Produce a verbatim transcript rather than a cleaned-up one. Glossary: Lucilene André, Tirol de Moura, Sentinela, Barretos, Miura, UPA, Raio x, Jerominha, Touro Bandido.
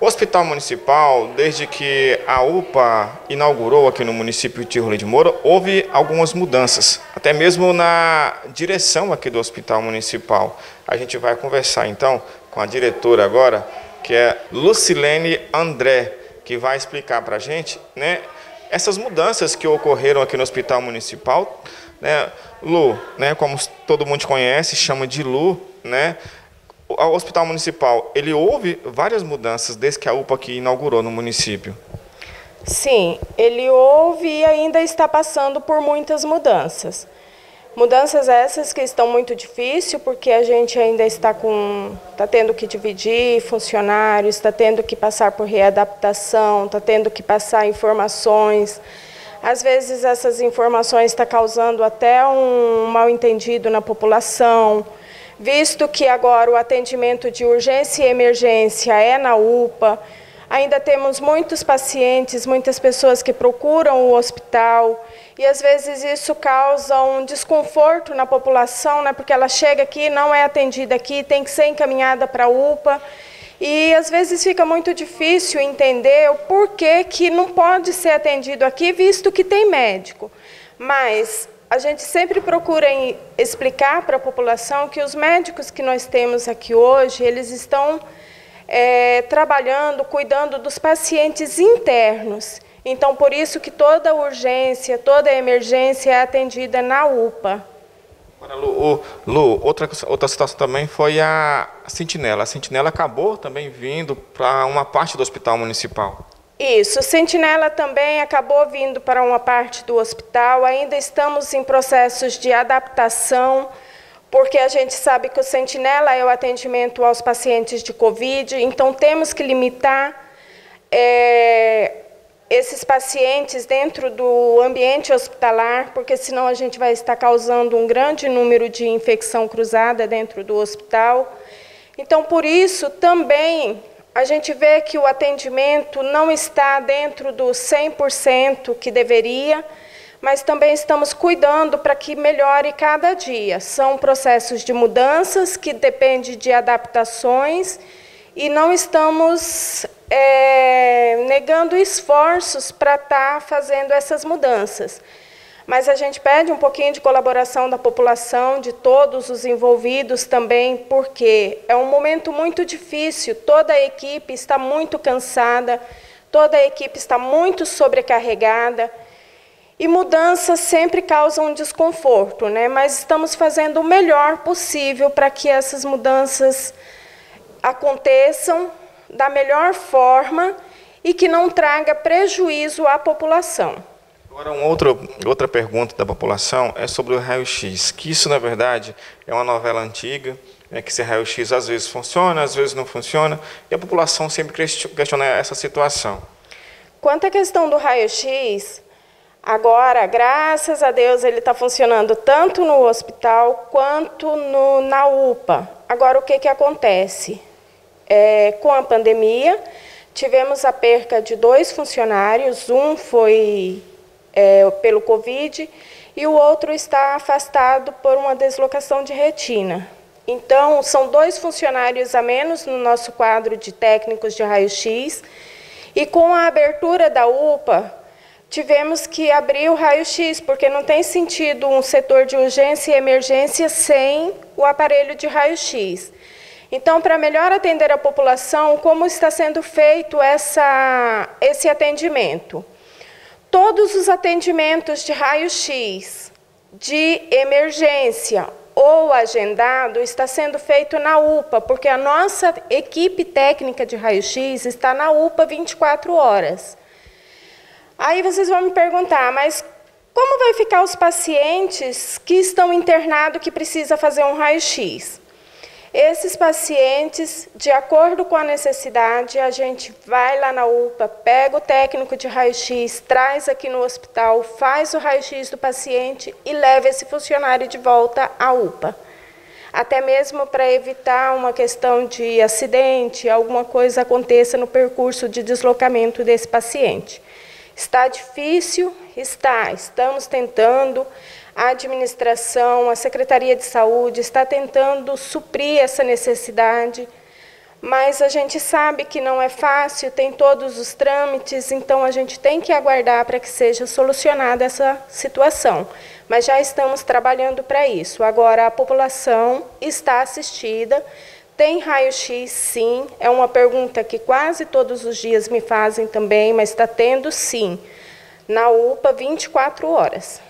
O Hospital Municipal, desde que a U P A inaugurou aqui no município de Tirol de Moura, houve algumas mudanças, até mesmo na direção aqui do Hospital Municipal. A gente vai conversar então com a diretora agora, que é Lucilene André, que vai explicar para a gente, né, essas mudanças que ocorreram aqui no Hospital Municipal. Né, Lu, né, como todo mundo conhece, chama de Lu, né? O Hospital Municipal, ele houve várias mudanças desde que a U P A aqui inaugurou no município? Sim, ele houve e ainda está passando por muitas mudanças. Mudanças essas que estão muito difíceis, porque a gente ainda está com, está tendo que dividir funcionários, está tendo que passar por readaptação, está tendo que passar informações. Às vezes essas informações estão causando até um mal-entendido na população, visto que agora o atendimento de urgência e emergência é na U P A, ainda temos muitos pacientes, muitas pessoas que procuram o hospital, e às vezes isso causa um desconforto na população, né, porque ela chega aqui, não é atendida aqui, tem que ser encaminhada para a U P A, e às vezes fica muito difícil entender o porquê que não pode ser atendido aqui, visto que tem médico. Mas a gente sempre procura explicar para a população que os médicos que nós temos aqui hoje, eles estão é, trabalhando, cuidando dos pacientes internos. Então, por isso que toda urgência, toda emergência é atendida na U P A. Agora, Lu, Lu outra, outra situação também foi a Sentinela. A Sentinela acabou também vindo para uma parte do Hospital Municipal. Isso, Sentinela também acabou vindo para uma parte do hospital, ainda estamos em processos de adaptação, porque a gente sabe que o Sentinela é o atendimento aos pacientes de Covid, então temos que limitar é, esses pacientes dentro do ambiente hospitalar, porque senão a gente vai estar causando um grande número de infecção cruzada dentro do hospital. Então, por isso, também a gente vê que o atendimento não está dentro do cem por cento que deveria, mas também estamos cuidando para que melhore cada dia. São processos de mudanças que dependem de adaptações e não estamos é, negando esforços para estar fazendo essas mudanças. Mas a gente pede um pouquinho de colaboração da população, de todos os envolvidos também, porque é um momento muito difícil, toda a equipe está muito cansada, toda a equipe está muito sobrecarregada, e mudanças sempre causam desconforto, né? Mas estamos fazendo o melhor possível para que essas mudanças aconteçam da melhor forma e que não traga prejuízo à população. Agora, uma outra, outra pergunta da população é sobre o Raio X, que isso, na verdade, é uma novela antiga, né, que esse Raio X às vezes funciona, às vezes não funciona, e a população sempre questiona essa situação. Quanto à questão do Raio X, agora, graças a Deus, ele está funcionando tanto no hospital quanto no, na U P A. Agora, o que, que acontece? É, com a pandemia, tivemos a perca de dois funcionários, um foi É, pelo Covid, e o outro está afastado por uma deslocação de retina. Então, são dois funcionários a menos no nosso quadro de técnicos de raio-x, e com a abertura da U P A, tivemos que abrir o raio-x, porque não tem sentido um setor de urgência e emergência sem o aparelho de raio-x. Então, para melhor atender a população, como está sendo feito essa, esse atendimento? Todos os atendimentos de raio-x, de emergência ou agendado, está sendo feito na U P A, porque a nossa equipe técnica de raio-x está na U P A vinte e quatro horas. Aí vocês vão me perguntar, mas como vai ficar os pacientes que estão internados que precisa fazer um raio-x? Esses pacientes, de acordo com a necessidade, a gente vai lá na U P A, pega o técnico de raio-x, traz aqui no hospital, faz o raio-x do paciente e leva esse funcionário de volta à U P A. Até mesmo para evitar uma questão de acidente, alguma coisa aconteça no percurso de deslocamento desse paciente. Está difícil? Está. Estamos tentando. A administração, a Secretaria de Saúde está tentando suprir essa necessidade, mas a gente sabe que não é fácil, tem todos os trâmites, então a gente tem que aguardar para que seja solucionada essa situação. Mas já estamos trabalhando para isso. Agora, a população está assistida, tem raio-x, sim, é uma pergunta que quase todos os dias me fazem também, mas está tendo, sim, na U P A vinte e quatro horas.